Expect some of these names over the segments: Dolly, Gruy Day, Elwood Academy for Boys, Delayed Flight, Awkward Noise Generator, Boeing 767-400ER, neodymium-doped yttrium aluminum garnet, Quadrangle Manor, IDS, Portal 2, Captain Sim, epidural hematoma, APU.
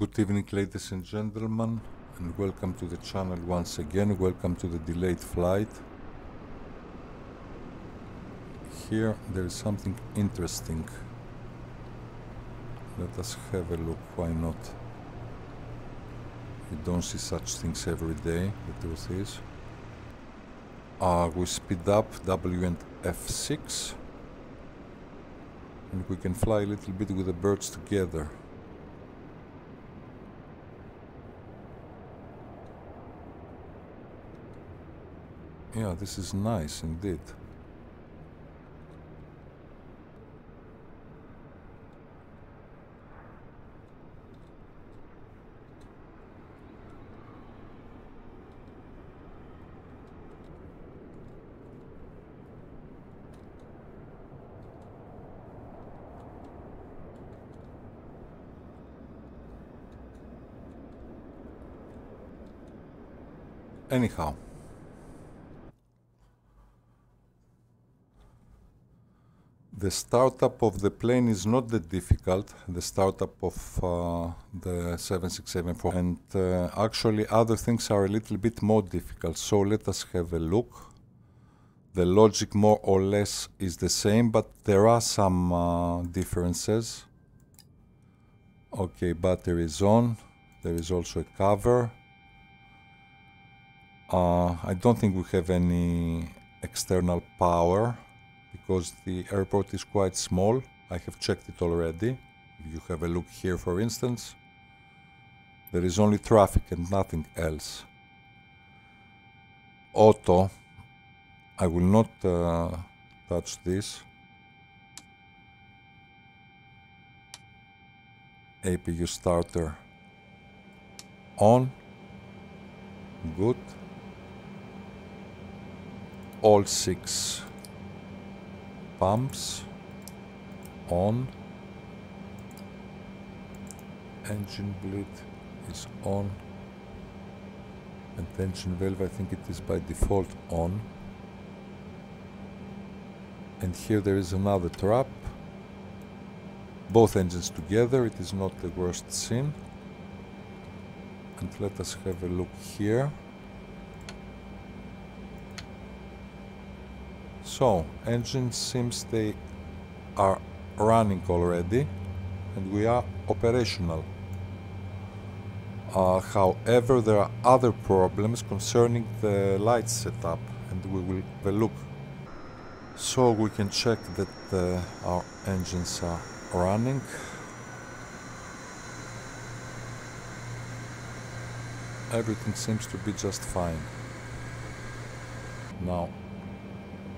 Good evening, ladies and gentlemen, and welcome to the channel once again. Welcome to the Delayed Flight. Here there is something interesting. Let us have a look, why not? You don't see such things every day, the truth is. We speed up W and F6, and we can fly a little bit with the birds together. Yeah, this is nice indeed. Anyhow, the startup of the plane is not that difficult, the startup of the 767-400, and actually other things are a little bit more difficult, so let us have a look. The logic more or less is the same, but there are some differences. Okay, battery is on, there is also a cover. I don't think we have any external power because the airport is quite small. I have checked it already. If you have a look here, for instance, there is only traffic and nothing else. Auto, I will not touch this. APU starter on, good. All 6 pumps on, engine bleed is on, and tension valve, I think it is by default on. And here there is another trap, both engines together, it is not the worst scene. And let us have a look here. So, engine seems they are running already and we are operational. However, there are other problems concerning the light setup and we will have a look. So we can check that our engines are running. Everything seems to be just fine. Now,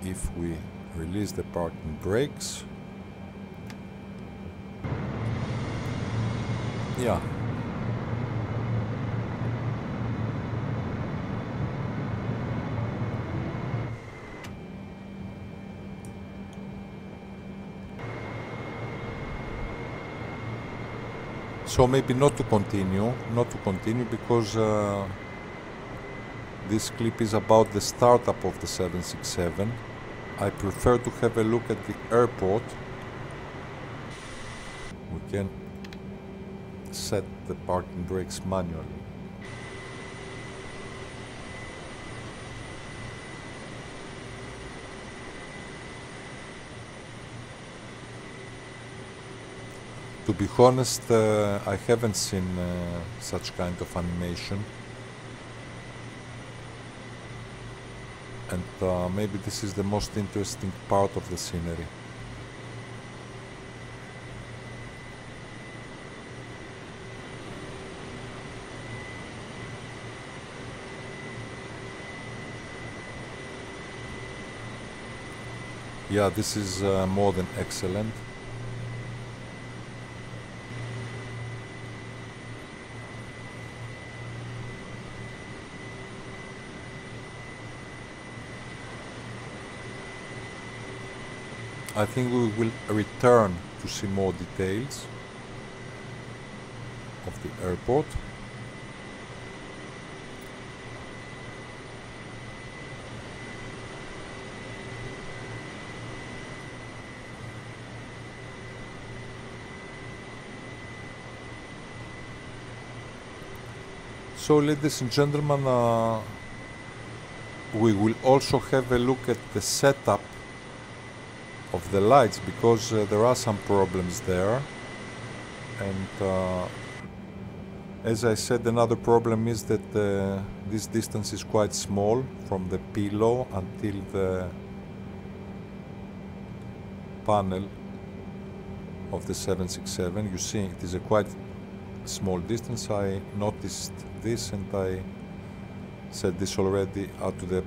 if we release the parking brakes, yeah, so maybe not to continue because this clip is about the startup of the 767. I prefer to have a look at the airport. We can set the parking brakes manually. To be honest, I haven't seen such kind of animation. And maybe this is the most interesting part of the scenery. Yeah, this is more than excellent. I think we will return to see more details of the airport. So, ladies and gentlemen, we will also have a look at the setup of the lights, because there are some problems there. And as I said, another problem is that this distance is quite small from the pillow until the panel of the 767. You see, it is a quite small distance. I noticed this and I said this already out to the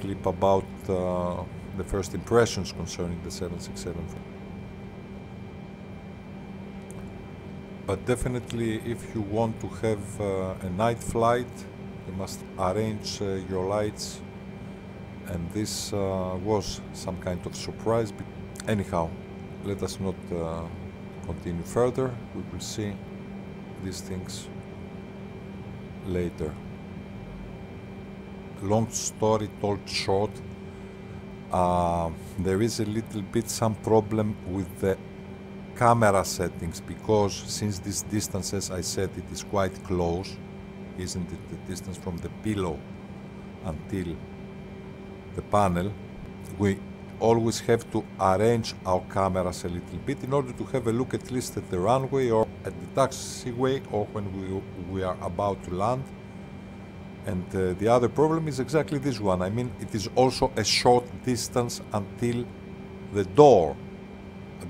clip about the first impressions concerning the 767. But definitely, if you want to have a night flight, you must arrange your lights, and this was some kind of surprise. But anyhow, let us not continue further. We will see these things later. Long story told short, there is a little bit some problem with the camera settings, because since this distance, as I said, it is quite close, isn't it? The distance from the pillow until the panel, we always have to arrange our cameras a little bit in order to have a look at least at the runway or at the taxiway, or when we are about to land. And the other problem is exactly this one. I mean, it is also a short distance until the door.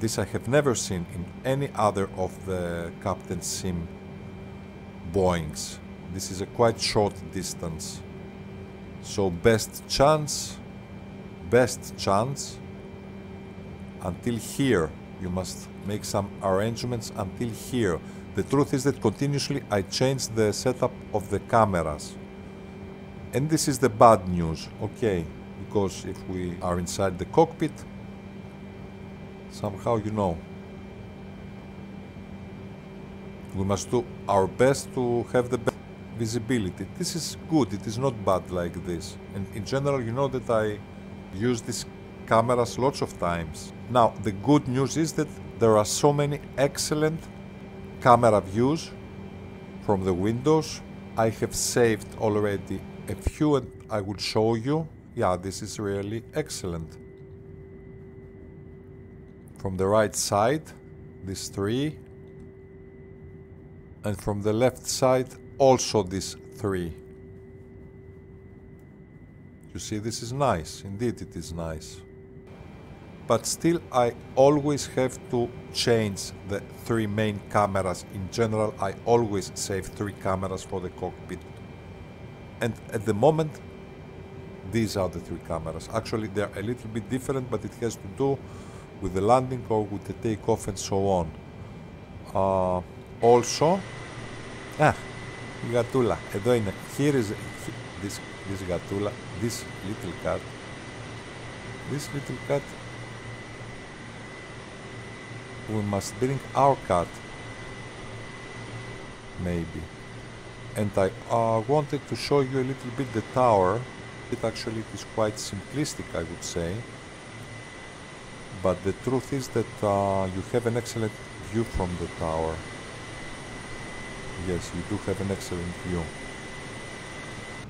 This I have never seen in any other of the Captain Sim Boeings. This is a quite short distance. So best chance until here. You must make some arrangements until here. The truth is that continuously I change the setup of the cameras. And this is the bad news, okay, because if we are inside the cockpit, somehow, you know, we must do our best to have the best visibility. This is good, it is not bad like this. And in general, you know that I use these cameras lots of times. Now, the good news is that there are so many excellent camera views from the windows. I have saved already a few and I will show you. Yeah, this is really excellent. From the right side, these three, and from the left side, also these three. You see, this is nice. Indeed, it is nice. But still, I always have to change the three main cameras. In general, I always save three cameras for the cockpit. And at the moment, these are the three cameras. Actually, they're a little bit different, but it has to do with the landing or with the takeoff and so on. Also, η γατούλα, εδώ είναι. Here is this γατούλα, this little cat. This little cat, we must bring our cat, maybe. And I wanted to show you a little bit the tower. It actually is quite simplistic, I would say. But the truth is that you have an excellent view from the tower. Yes, you do have an excellent view.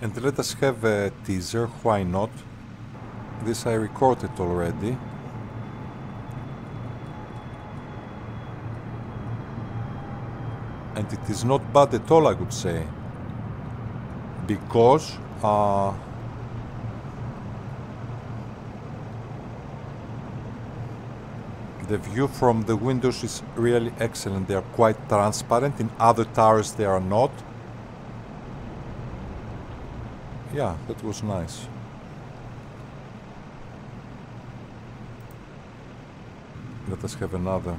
And let us have a teaser, why not? This I recorded already. And it is not bad at all, I would say. Because the view from the windows is really excellent. They are quite transparent. In other towers they are not. Yeah, that was nice. Let us have another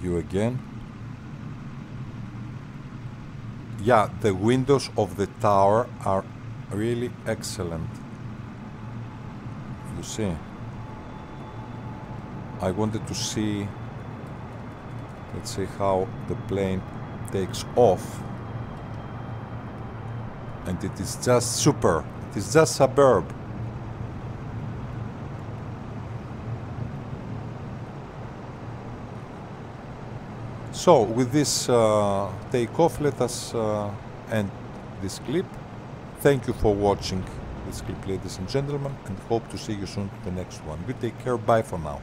view again. Yeah, the windows of the tower are really excellent. You see? I wanted to see, let's see how the plane takes off, and it is just super, it is just superb. So with this takeoff, let us end this clip. Thank you for watching this clip, ladies and gentlemen, and hope to see you soon to the next one. You take care, bye for now.